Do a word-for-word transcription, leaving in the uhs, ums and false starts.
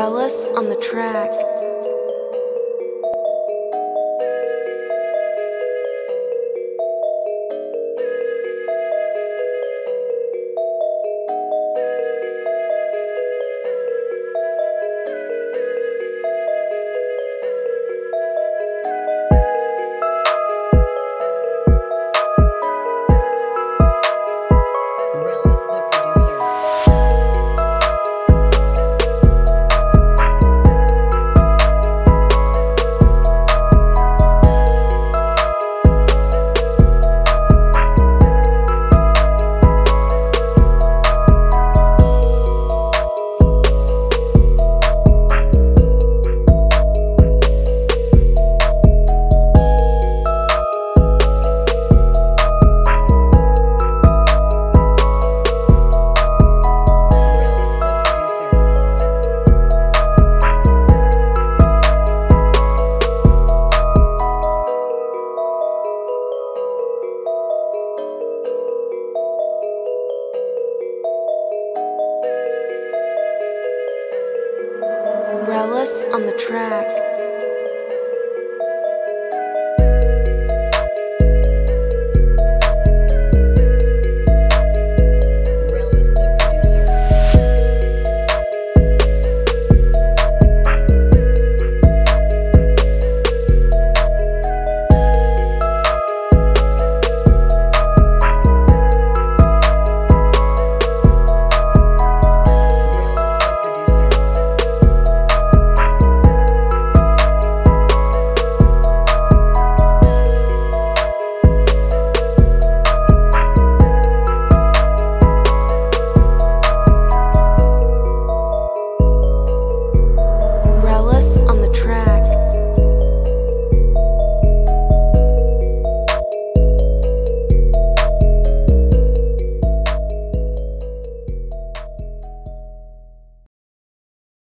Morellis on the track. Morellis on the track.